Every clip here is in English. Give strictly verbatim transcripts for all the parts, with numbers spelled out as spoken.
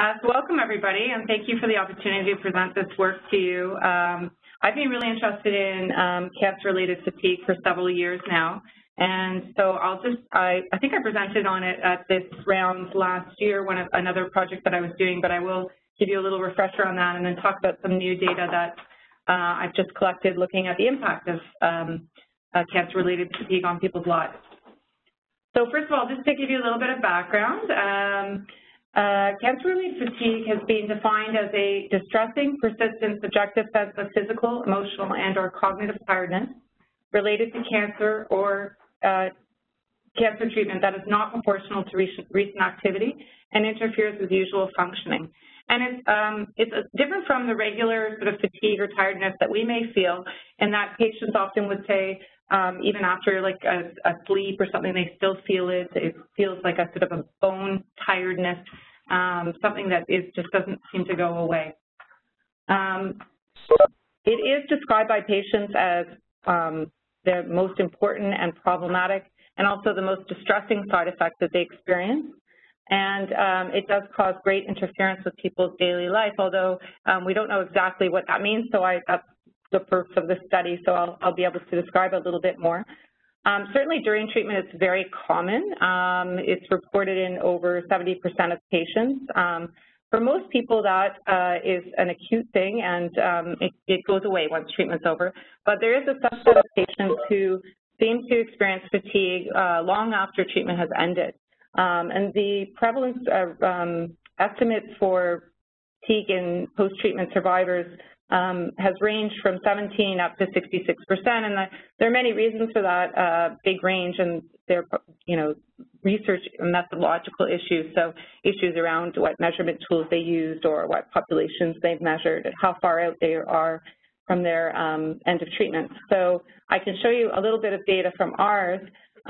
Uh, so welcome, everybody, and thank you for the opportunity to present this work to you. Um, I've been really interested in um, cancer-related fatigue for several years now, and so I'll just, I, I think I presented on it at this round last year, one of another project that I was doing, but I will give you a little refresher on that and then talk about some new data that uh, I've just collected looking at the impact of um, uh, cancer-related fatigue on people's lives. So first of all, just to give you a little bit of background, um, uh, cancer-related fatigue has been defined as a distressing, persistent, subjective sense of physical, emotional, and or cognitive tiredness related to cancer or uh, cancer treatment that is not proportional to recent, recent activity and interferes with usual functioning. And it's, um, it's different from the regular sort of fatigue or tiredness that we may feel, and that patients often would say, Um, even after like a, a sleep or something, they still feel it. It feels like a sort of a bone tiredness, um, something that is, just doesn't seem to go away. Um, it is described by patients as um, the most important and problematic and also the most distressing side effect that they experience. And um, it does cause great interference with people's daily life, although um, we don't know exactly what that means, so I, that's the purpose of the study, so I'll, I'll be able to describe a little bit more. Um, certainly during treatment, it's very common. Um, it's reported in over seventy percent of patients. Um, for most people, that uh, is an acute thing, and um, it, it goes away once treatment's over. But there is a subset of patients who seem to experience fatigue uh, long after treatment has ended. Um, and the prevalence uh, um, estimate for fatigue in post-treatment survivors Um, has ranged from seventeen up to sixty-six percent, and the, there are many reasons for that uh, big range, and there are, you know, research methodological issues, so issues around what measurement tools they used or what populations they've measured, how far out they are from their um, end of treatment. So I can show you a little bit of data from ours,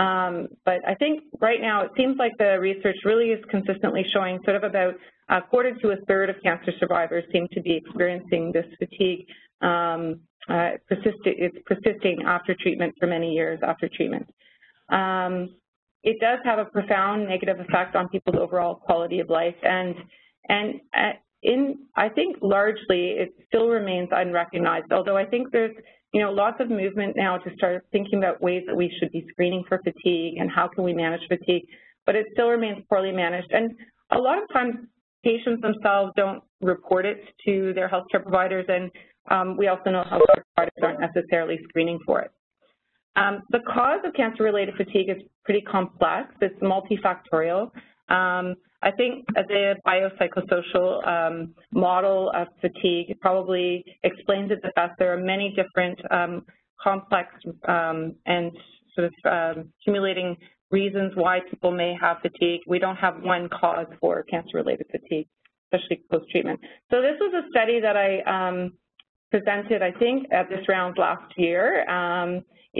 um, but I think right now it seems like the research really is consistently showing sort of about a quarter to a third of cancer survivors seem to be experiencing this fatigue. Um, uh, persist it's persisting after treatment for many years after treatment. Um, it does have a profound negative effect on people's overall quality of life, and and in I think largely it still remains unrecognized. Although I think there's you know lots of movement now to start thinking about ways that we should be screening for fatigue and how can we manage fatigue, but it still remains poorly managed, and a lot of times patients themselves don't report it to their healthcare providers, and um, we also know healthcare providers aren't necessarily screening for it. Um, the cause of cancer-related fatigue is pretty complex. It's multifactorial. Um, I think the biopsychosocial um, model of fatigue probably explains it the best. There are many different um, complex um, and sort of um, accumulating reasons why people may have fatigue. We don't have one cause for cancer-related fatigue, especially post-treatment. So this was a study that I um, presented, I think, at this round last year. Um,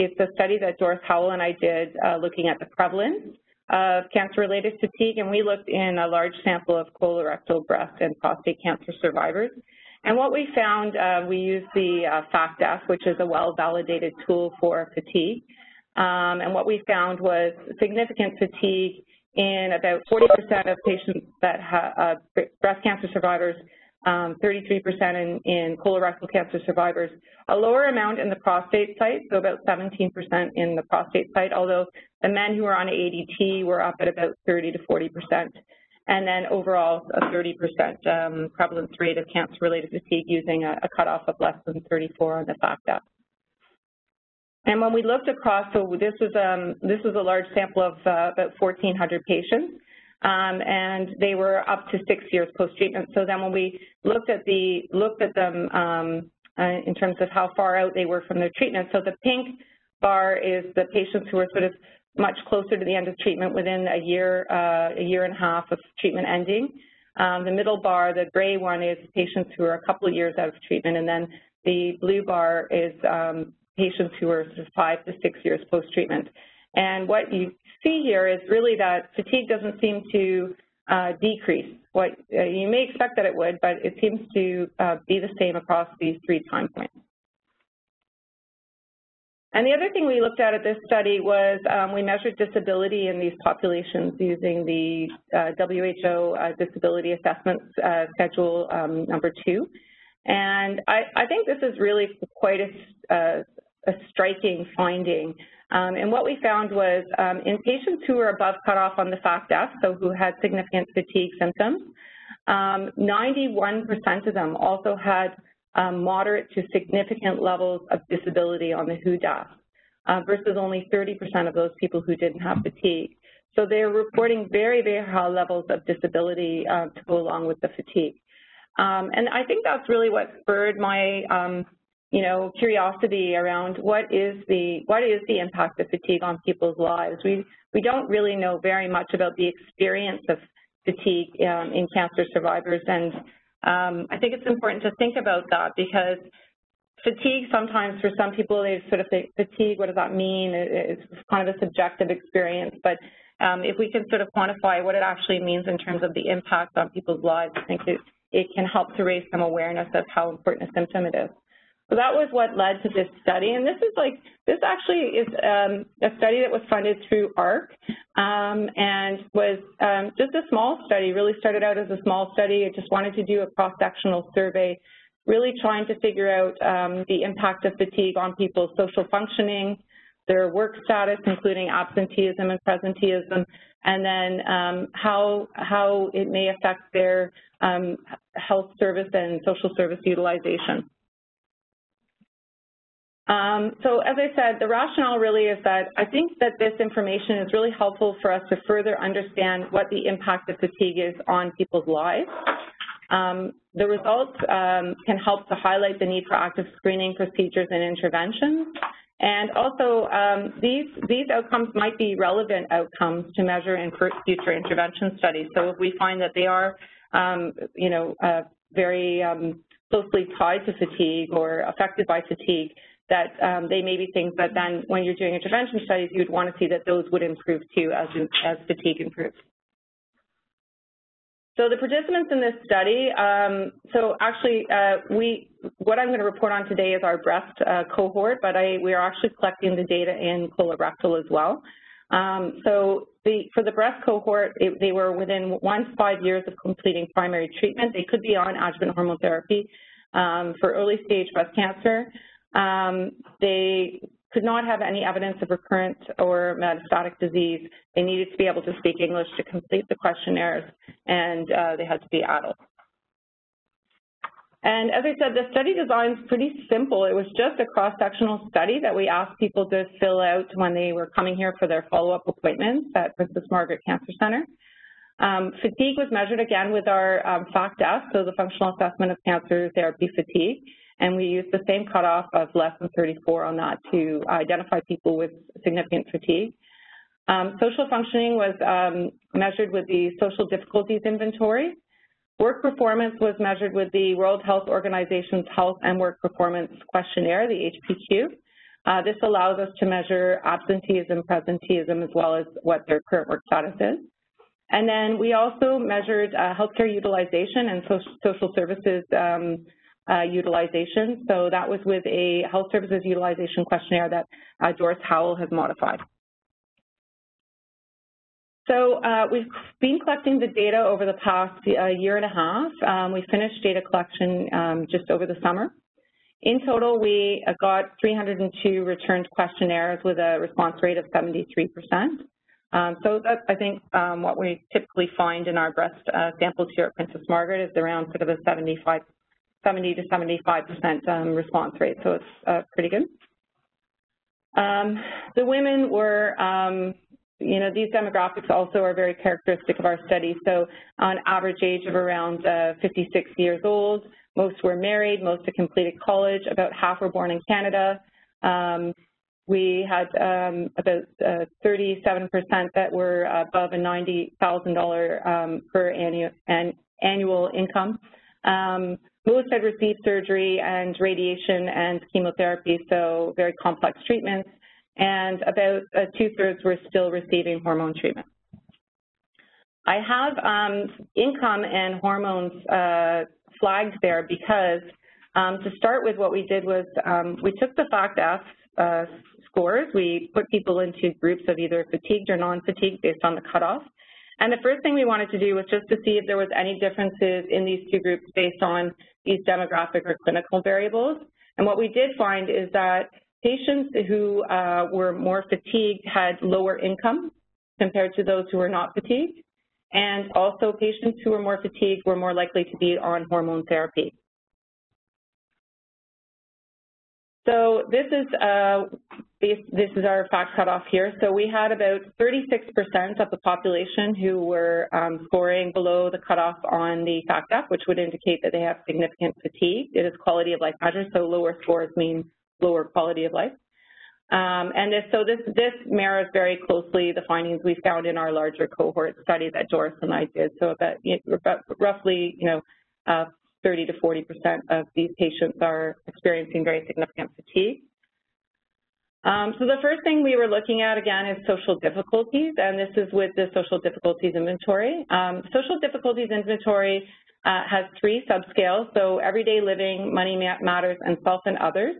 it's a study that Doris Howell and I did uh, looking at the prevalence of cancer-related fatigue, and we looked in a large sample of colorectal, breast, and prostate cancer survivors. And what we found, uh, we used the uh, FACT-F, which is a well-validated tool for fatigue. Um, and what we found was significant fatigue in about forty percent of patients that have uh, breast cancer survivors, um, thirty-three percent in, in colorectal cancer survivors, a lower amount in the prostate site, so about seventeen percent in the prostate site, although the men who were on A D T were up at about thirty to forty percent, and then overall a thirty percent um, prevalence rate of cancer-related fatigue using a, a cutoff of less than thirty-four on the FACT-F. And when we looked across, so this was, um, this was a large sample of uh, about fourteen hundred patients, um, and they were up to six years post-treatment. So then when we looked at, the, looked at them um, uh, in terms of how far out they were from their treatment, so the pink bar is the patients who are sort of much closer to the end of treatment within a year, uh, a year and a half of treatment ending. Um, the middle bar, the gray one, is patients who are a couple of years out of treatment, and then the blue bar is um, patients who are sort of five to six years post-treatment. And what you see here is really that fatigue doesn't seem to uh, decrease. What, uh, you may expect that it would, but it seems to uh, be the same across these three time points. And the other thing we looked at at this study was um, we measured disability in these populations using the uh, W H O uh, Disability Assessment uh, Schedule um, number two. And I, I think this is really quite a, uh, a striking finding. Um, and what we found was um, in patients who were above cutoff on the FACT-F, so who had significant fatigue symptoms, um, ninety-one percent of them also had Um, moderate to significant levels of disability on the WHODAS, uh, versus only thirty percent of those people who didn't have fatigue. So they're reporting very, very high levels of disability uh, to go along with the fatigue. Um, and I think that's really what spurred my, um, you know, curiosity around what is the what is the impact of fatigue on people's lives. We we don't really know very much about the experience of fatigue um, in cancer survivors, and Um, I think it's important to think about that, because fatigue sometimes for some people, they sort of think fatigue, what does that mean? It's kind of a subjective experience, but um, if we can sort of quantify what it actually means in terms of the impact on people's lives, I think it, it can help to raise some awareness of how important a symptom it is. So that was what led to this study, and this is like, this actually is um, a study that was funded through A H R C, um, and was um, just a small study, really started out as a small study. It just wanted to do a cross-sectional survey, really trying to figure out um, the impact of fatigue on people's social functioning, their work status, including absenteeism and presenteeism, and then um, how, how it may affect their um, health service and social service utilization. Um, so as I said, the rationale really is that I think that this information is really helpful for us to further understand what the impact of fatigue is on people's lives. Um, the results um, can help to highlight the need for active screening procedures and interventions. And also, um, these, these outcomes might be relevant outcomes to measure in future intervention studies. So if we find that they are, um, you know, uh, very um, closely tied to fatigue or affected by fatigue, that um, they may be things that then when you're doing intervention studies, you'd want to see that those would improve too as, as fatigue improves. So the participants in this study, um, so actually uh, we, what I'm going to report on today is our breast uh, cohort, but I, we are actually collecting the data in colorectal as well. Um, so the, for the breast cohort, it, they were within one to five years of completing primary treatment. They could be on adjuvant hormone therapy um, for early stage breast cancer. Um, they could not have any evidence of recurrent or metastatic disease. They needed to be able to speak English to complete the questionnaires, and uh, they had to be adults. And as I said, the study design is pretty simple. It was just a cross-sectional study that we asked people to fill out when they were coming here for their follow-up appointments at Princess Margaret Cancer Center. Um, fatigue was measured again with our um, FACT-F, so the Functional Assessment of Cancer Therapy Fatigue. And we used the same cutoff of less than thirty-four on that to identify people with significant fatigue. Um, social functioning was um, measured with the Social Difficulties Inventory. Work performance was measured with the World Health Organization's Health and Work Performance Questionnaire, the H P Q. Uh, this allows us to measure absenteeism, presenteeism, as well as what their current work status is. And then we also measured uh, healthcare utilization and social, social services um, Uh, utilization. So that was with a health services utilization questionnaire that uh, Doris Howell has modified. So uh, we've been collecting the data over the past uh, year and a half. Um, we finished data collection um, just over the summer. In total, we uh, got three hundred and two returned questionnaires with a response rate of seventy-three percent. Um, so that's, I think, um, what we typically find in our breast uh, samples here at Princess Margaret is around sort of a seventy-five percent seventy to seventy-five percent um, response rate, so it's uh, pretty good. Um, the women were, um, you know, these demographics also are very characteristic of our study. So on average age of around uh, fifty-six years old, most were married, most had completed college, about half were born in Canada. Um, we had um, about uh, thirty-seven percent that were above a ninety thousand dollars um, per annual, an annual income. Um, Most had received surgery and radiation and chemotherapy, so very complex treatments, and about uh, two-thirds were still receiving hormone treatment. I have um, income and hormones uh, flagged there because um, to start with, what we did was um, we took the FACT-F uh, scores. We put people into groups of either fatigued or non-fatigued based on the cutoff. And the first thing we wanted to do was just to see if there was any differences in these two groups based on these demographic or clinical variables. And what we did find is that patients who uh, were more fatigued had lower income compared to those who were not fatigued. And also patients who were more fatigued were more likely to be on hormone therapy. So this is, uh, this is our fact cutoff here. So we had about thirty-six percent of the population who were um, scoring below the cutoff on the fact F, which would indicate that they have significant fatigue. It is quality of life measures, so lower scores mean lower quality of life. Um, and this, so this, this mirrors very closely the findings we found in our larger cohort study that Doris and I did. So about, about roughly, you know, uh, thirty to forty percent of these patients are experiencing very significant fatigue. Um, so the first thing we were looking at, again, is social difficulties, and this is with the social difficulties inventory. Um, social difficulties inventory uh, has three subscales, so everyday living, money matters, and self and others.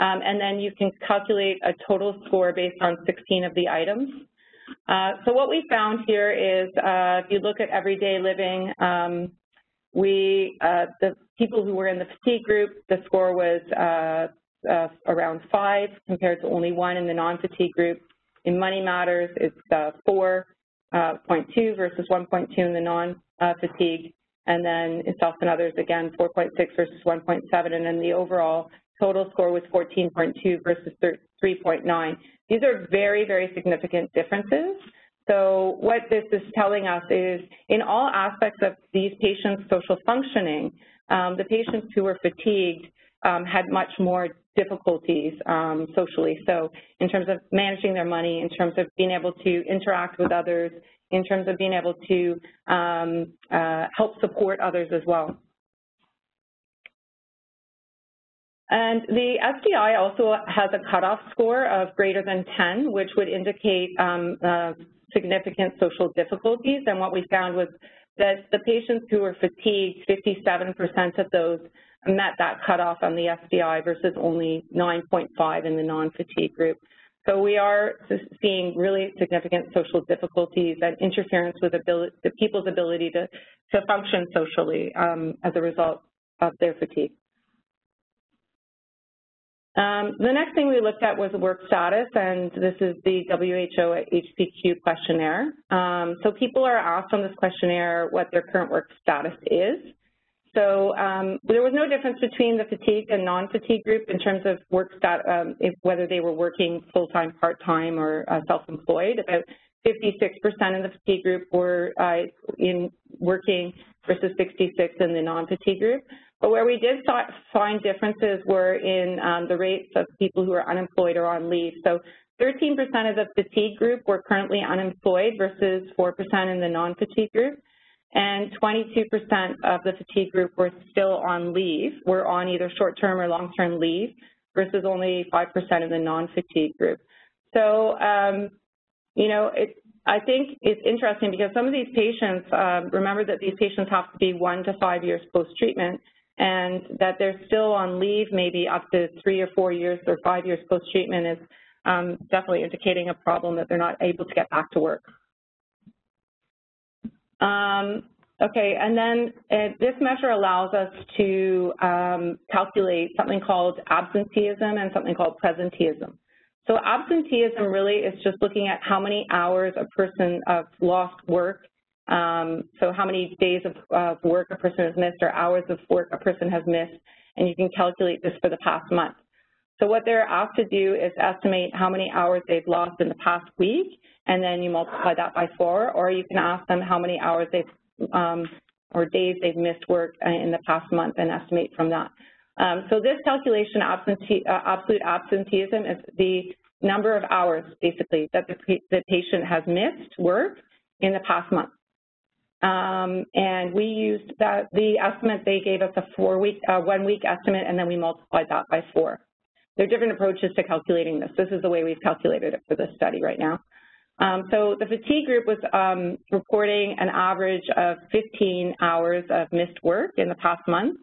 Um, and then you can calculate a total score based on sixteen of the items. Uh, so what we found here is uh, if you look at everyday living, um, We, uh, the people who were in the fatigue group, the score was uh, uh, around five compared to only one in the non-fatigue group. In money matters, it's uh, four point two versus one point two in the non-fatigue. And then in self and others, again, four point six versus one point seven. And then the overall total score was fourteen point two versus three point nine. These are very, very significant differences. So what this is telling us is in all aspects of these patients' social functioning, um, the patients who were fatigued um, had much more difficulties um, socially. So in terms of managing their money, in terms of being able to interact with others, in terms of being able to um, uh, help support others as well. And the S D I also has a cutoff score of greater than ten, which would indicate um, uh, significant social difficulties. And what we found was that the patients who were fatigued, fifty-seven percent of those met that cutoff on the S D I versus only nine point five in the non-fatigue group. So we are seeing really significant social difficulties and interference with ability, the people's ability to, to function socially um, as a result of their fatigue. Um, the next thing we looked at was work status, and this is the W H O H P Q questionnaire. Um, so people are asked on this questionnaire what their current work status is. So um, there was no difference between the fatigued and non-fatigue group in terms of work stat, um, if, whether they were working full-time, part-time, or uh, self-employed. About fifty-six percent in the fatigue group were uh, in working versus sixty-six in the non-fatigue group. But where we did find differences were in um, the rates of people who are unemployed or on leave. So thirteen percent of the fatigue group were currently unemployed versus four percent in the non-fatigue group. And twenty-two percent of the fatigue group were still on leave, were on either short-term or long-term leave, versus only five percent in the non-fatigue group. So, um, you know, it's, I think it's interesting because some of these patients, um, remember that these patients have to be one to five years post-treatment, and that they're still on leave maybe up to three or four years or five years post-treatment is um, definitely indicating a problem that they're not able to get back to work. Um, okay, and then uh, this measure allows us to um, calculate something called absenteeism and something called presenteeism. So absenteeism really is just looking at how many hours a person of lost work. Um, so how many days of, of work a person has missed or hours of work a person has missed, and you can calculate this for the past month. So what they're asked to do is estimate how many hours they've lost in the past week, and then you multiply that by four, or you can ask them how many hours they've um, or days they've missed work in the past month and estimate from that. Um, so this calculation, absentee, uh, absolute absenteeism, is the number of hours, basically, that the, the patient has missed work in the past month. Um, and we used that, the estimate they gave us a four-week, uh, one-week estimate, and then we multiplied that by four. There are different approaches to calculating this. This is the way we've calculated it for this study right now. Um, so the fatigue group was um, reporting an average of fifteen hours of missed work in the past month.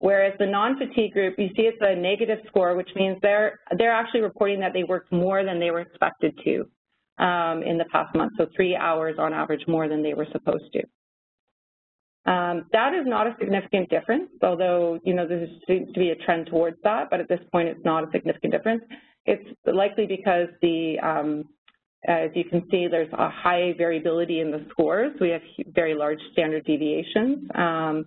Whereas the non-fatigue group, you see it's a negative score, which means they're, they're actually reporting that they worked more than they were expected to um, in the past month, so three hours on average more than they were supposed to. Um, that is not a significant difference, although, you know, there seems to be a trend towards that, but at this point it's not a significant difference. It's likely because the, um, as you can see, there's a high variability in the scores. We have very large standard deviations. Um,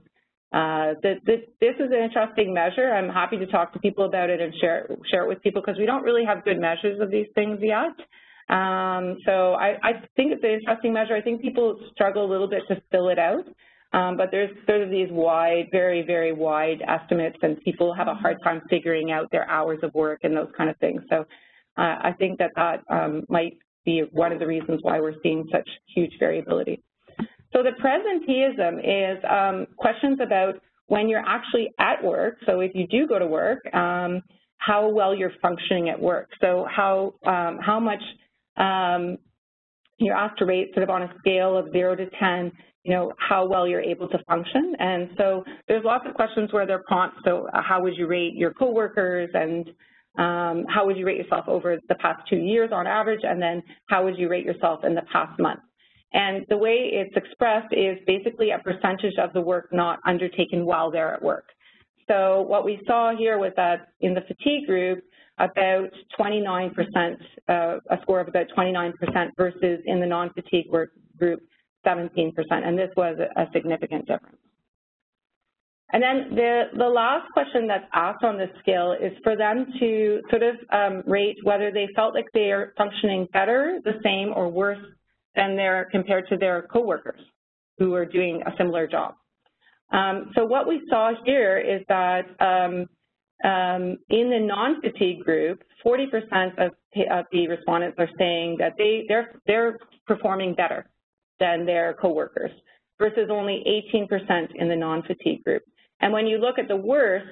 Uh, this, this, this is an interesting measure. I'm happy to talk to people about it and share, share it with people because we don't really have good measures of these things yet. Um, so I, I think it's an interesting measure. I think people struggle a little bit to fill it out, um, but there's sort of these wide, very, very wide estimates, and people have a hard time figuring out their hours of work and those kind of things. So uh, I think that that um, might be one of the reasons why we're seeing such huge variability. So the presenteeism is um, questions about when you're actually at work, so if you do go to work, um, how well you're functioning at work. So how, um, how much um, you're asked to rate sort of on a scale of zero to ten, you know, how well you're able to function. And so there's lots of questions where they're prompts, so how would you rate your coworkers, and um, how would you rate yourself over the past two years on average, and then how would you rate yourself in the past month? And the way it's expressed is basically a percentage of the work not undertaken while they're at work. So what we saw here was that in the fatigue group, about twenty-nine percent, uh, a score of about twenty-nine percent versus in the non-fatigue work group, seventeen percent, and this was a significant difference. And then the, the last question that's asked on this scale is for them to sort of um, rate whether they felt like they are functioning better, the same, or worse than they're compared to their coworkers who are doing a similar job. Um, so what we saw here is that um, um, in the non-fatigue group, forty percent of, of the respondents are saying that they, they're, they're performing better than their coworkers, versus only eighteen percent in the non-fatigue group. And when you look at the worst,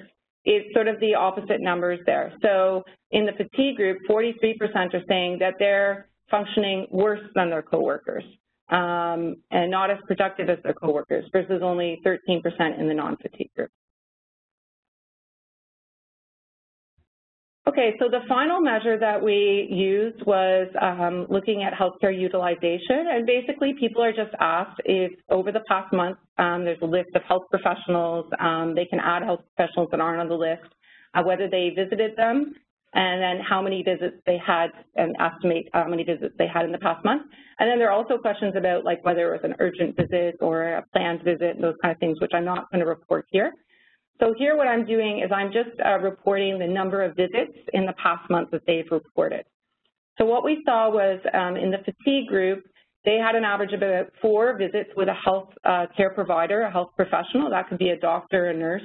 it's sort of the opposite numbers there. So in the fatigue group, forty-three percent are saying that they're functioning worse than their coworkers um, and not as productive as their coworkers, versus only thirteen percent in the non-fatigue group. Okay, so the final measure that we used was um, looking at healthcare utilization, and basically people are just asked if over the past month um, there's a list of health professionals, um, they can add health professionals that aren't on the list, uh, whether they visited them, and then how many visits they had, and estimate how many visits they had in the past month. And then there are also questions about like whether it was an urgent visit or a planned visit, and those kind of things, which I'm not going to report here. So here what I'm doing is I'm just uh, reporting the number of visits in the past month that they've reported. So what we saw was um, in the fatigue group, they had an average of about four visits with a health uh, care provider, a health professional. That could be a doctor, a nurse,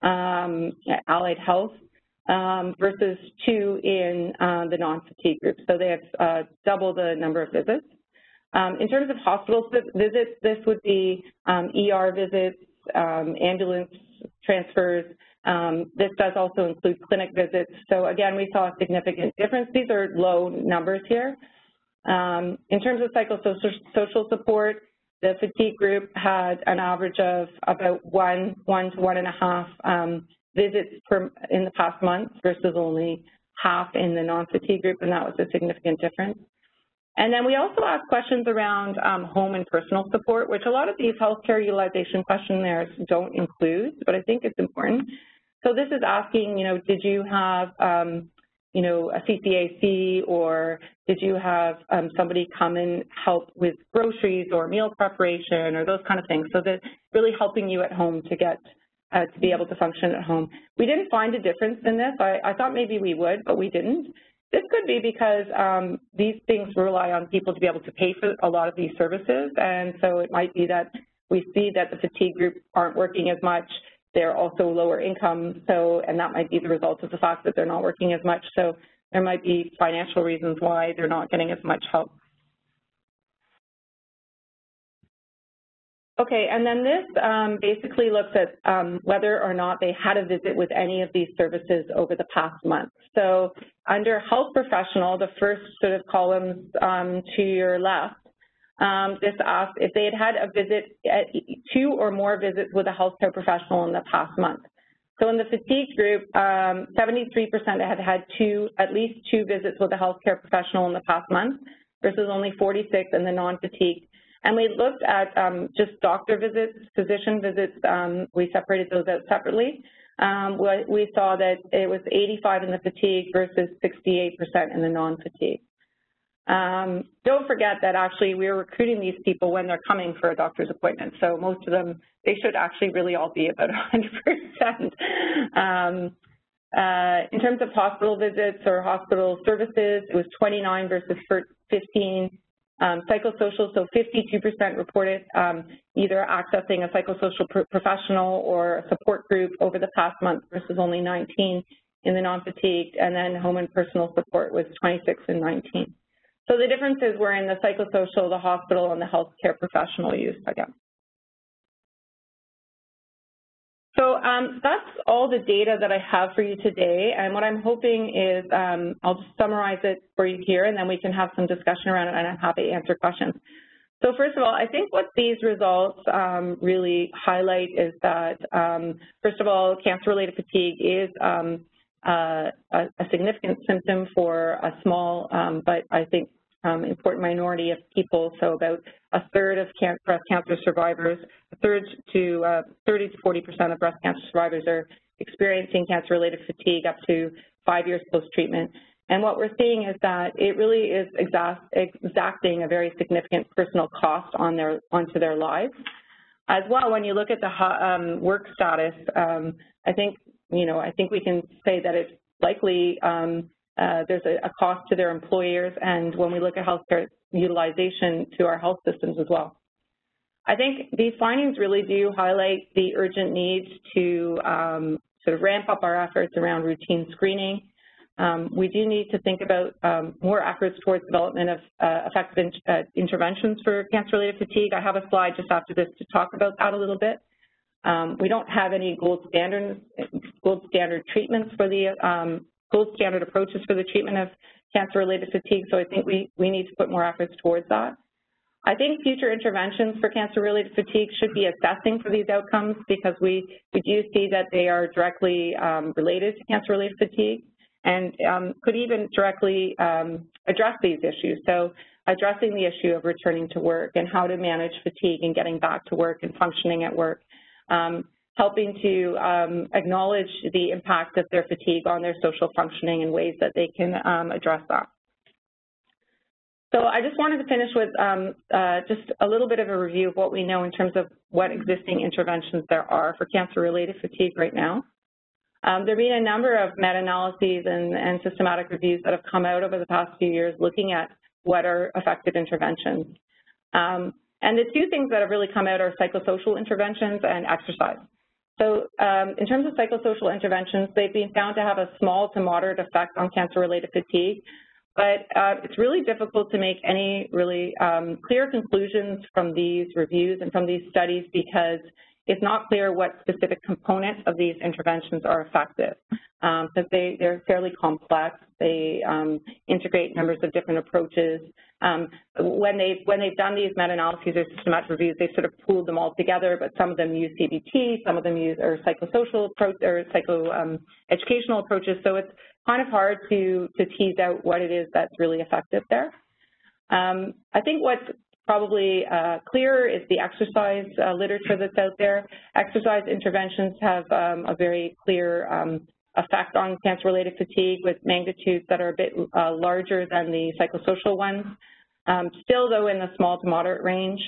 um, allied health, Um, versus two in uh, the non-fatigue group. So they have uh, double the number of visits. Um, in terms of hospital visits, this would be um, E R visits, um, ambulance transfers. Um, this does also include clinic visits. So again, we saw a significant difference. These are low numbers here. Um, in terms of psychosocial support, the fatigue group had an average of about one, one to one and a half um, visits per, in the past month, versus only half in the non-fatigue group, and that was a significant difference. And then we also asked questions around um, home and personal support, which a lot of these healthcare utilization questionnaires don't include, but I think it's important. So this is asking, you know, did you have, um, you know, a C C A C, or did you have um, somebody come and help with groceries or meal preparation or those kind of things, so that really helping you at home to get Uh, to be able to function at home. We didn't find a difference in this. I, I thought maybe we would, but we didn't. This could be because um, these things rely on people to be able to pay for a lot of these services, and so it might be that we see that the fatigue group aren't working as much. They're also lower income, so, and that might be the result of the fact that they're not working as much, so there might be financial reasons why they're not getting as much help. Okay, and then this um, basically looks at um, whether or not they had a visit with any of these services over the past month. So under health professional, the first sort of columns um, to your left, um, this asks if they had had a visit, at two or more visits with a healthcare professional in the past month. So in the fatigue group, um, seventy-three percent had had two, at least two visits with a healthcare professional in the past month, versus only forty-six in the non-fatigue. And we looked at um, just doctor visits, physician visits. Um, we separated those out separately. Um, we, we saw that it was eighty-five in the fatigue versus sixty-eight percent in the non-fatigue. Um, don't forget that actually we are recruiting these people when they're coming for a doctor's appointment. So most of them, they should actually really all be about one hundred percent. Um, uh, in terms of hospital visits or hospital services, it was twenty-nine versus fifteen. Um, psychosocial, so fifty-two percent reported um, either accessing a psychosocial pro professional or a support group over the past month versus only nineteen in the non-fatigued, and then home and personal support was twenty-six and nineteen. So the differences were in the psychosocial, the hospital, and the healthcare professional use again. So um, that's all the data that I have for you today, and what I'm hoping is um, I'll just summarize it for you here, and then we can have some discussion around it, and I'm happy to answer questions. So first of all, I think what these results um, really highlight is that, um, first of all, cancer-related fatigue is um, uh, a, a significant symptom for a small, um, but I think um, important minority of people, so about a third of can breast cancer survivors, a third to uh, thirty to forty percent of breast cancer survivors are experiencing cancer-related fatigue up to five years post-treatment. And what we're seeing is that it really is exacting a very significant personal cost on their, onto their lives. As well, when you look at the um, work status, um, I think, you know, I think we can say that it's likely um, Uh, there's a, a cost to their employers, and when we look at healthcare utilization, to our health systems as well. I think these findings really do highlight the urgent need to um, sort of ramp up our efforts around routine screening. Um, we do need to think about um, more efforts towards development of uh, effective in uh, interventions for cancer-related fatigue. I have a slide just after this to talk about that a little bit. Um, we don't have any gold standard, gold standard treatments for the um, gold standard approaches for the treatment of cancer-related fatigue, so I think we, we need to put more efforts towards that. I think future interventions for cancer-related fatigue should be assessing for these outcomes, because we, we do see that they are directly um, related to cancer-related fatigue, and um, could even directly um, address these issues. So addressing the issue of returning to work and how to manage fatigue and getting back to work and functioning at work. Um, helping to um, acknowledge the impact of their fatigue on their social functioning and ways that they can um, address that. So I just wanted to finish with um, uh, just a little bit of a review of what we know in terms of what existing interventions there are for cancer-related fatigue right now. Um, there have been a number of meta-analyses and, and systematic reviews that have come out over the past few years looking at what are effective interventions. Um, and the two things that have really come out are psychosocial interventions and exercise. So um, in terms of psychosocial interventions, they've been found to have a small to moderate effect on cancer-related fatigue, but uh, it's really difficult to make any really um, clear conclusions from these reviews and from these studies, because it's not clear what specific components of these interventions are effective. Um, so they, they're fairly complex. They um, integrate numbers of different approaches. Um, when, they've, when they've done these meta-analyses or systematic reviews, they've sort of pooled them all together, but some of them use C B T, some of them use or psychosocial approach, or psycho, um, educational approaches. So it's kind of hard to, to tease out what it is that's really effective there. Um, I think what's probably uh, clearer is the exercise uh, literature that's out there. Exercise interventions have um, a very clear um, effect on cancer-related fatigue, with magnitudes that are a bit uh, larger than the psychosocial ones, um, still though in the small to moderate range.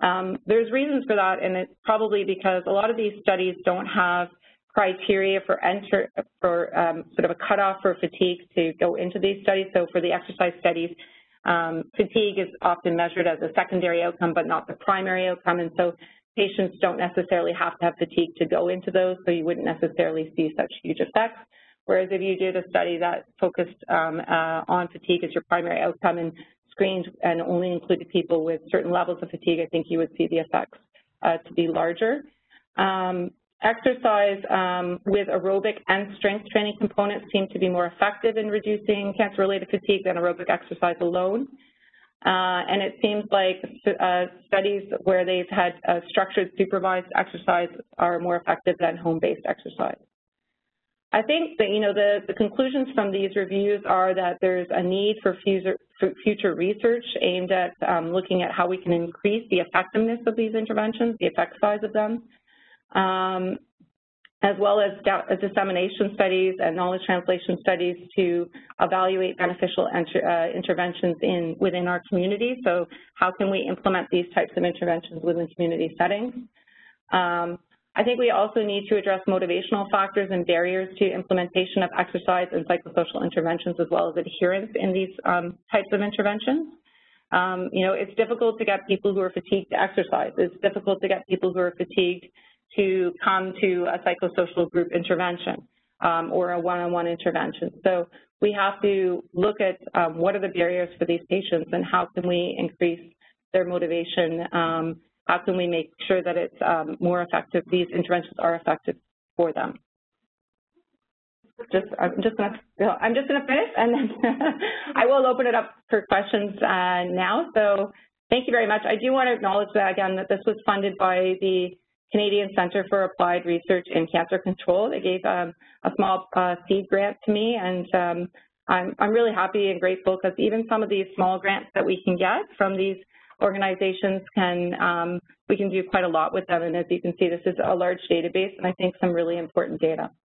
Um, there's reasons for that, and it's probably because a lot of these studies don't have criteria for, enter, for um, sort of a cutoff for fatigue to go into these studies. So for the exercise studies, um, fatigue is often measured as a secondary outcome but not the primary outcome, and so patients don't necessarily have to have fatigue to go into those, so you wouldn't necessarily see such huge effects. Whereas if you did a study that focused um, uh, on fatigue as your primary outcome and screened and only included people with certain levels of fatigue, I think you would see the effects uh, to be larger. Um, exercise um, with aerobic and strength training components seem to be more effective in reducing cancer-related fatigue than aerobic exercise alone. Uh, and it seems like uh, studies where they've had uh, structured supervised exercise are more effective than home-based exercise. I think that, you know, the, the conclusions from these reviews are that there's a need for future, for future research aimed at um, looking at how we can increase the effectiveness of these interventions, the effect size of them, um, as well as dissemination studies and knowledge translation studies to evaluate beneficial inter uh, interventions in within our community. So how can we implement these types of interventions within community settings? Um, I think we also need to address motivational factors and barriers to implementation of exercise and psychosocial interventions, as well as adherence in these um, types of interventions. Um, you know, it's difficult to get people who are fatigued to exercise. It's difficult to get people who are fatigued to come to a psychosocial group intervention um, or a one-on-one intervention. So we have to look at um, what are the barriers for these patients and how can we increase their motivation. Um, How can we make sure that it's um, more effective, these interventions are effective for them? Just, I'm just gonna, I'm just gonna finish and then I will open it up for questions uh, now. So thank you very much. I do want to acknowledge that, again, that this was funded by the Canadian Centre for Applied Research in Cancer Control. They gave um, a small uh, seed grant to me, and um, I'm, I'm really happy and grateful, because even some of these small grants that we can get from these organizations can, um, we can do quite a lot with them. And as you can see, this is a large database and I think some really important data.